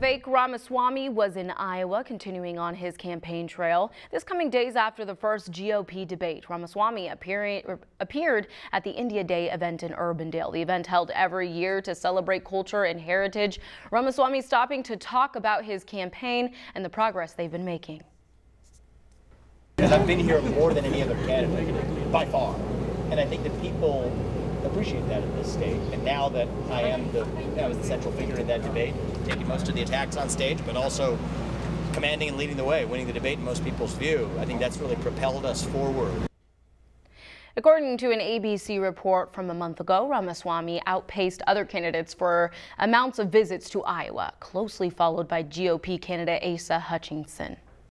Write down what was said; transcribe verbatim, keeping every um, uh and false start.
Vivek Ramaswamy was in Iowa, continuing on his campaign trail. This coming days after the first G O P debate, Ramaswamy appear, appeared at the India Day event in Urbandale. The event held every year to celebrate culture and heritage. Ramaswamy stopping to talk about his campaign and the progress they've been making. Because I've been here more than any other candidate, by far, and I think that people appreciate that at this stage, and now that I am the, I was the central figure in that debate, taking most of the attacks on stage, but also commanding and leading the way, winning the debate in most people's view, I think that's really propelled us forward. According to an A B C report from a month ago, Ramaswamy outpaced other candidates for amounts of visits to Iowa, closely followed by G O P candidate Asa Hutchinson.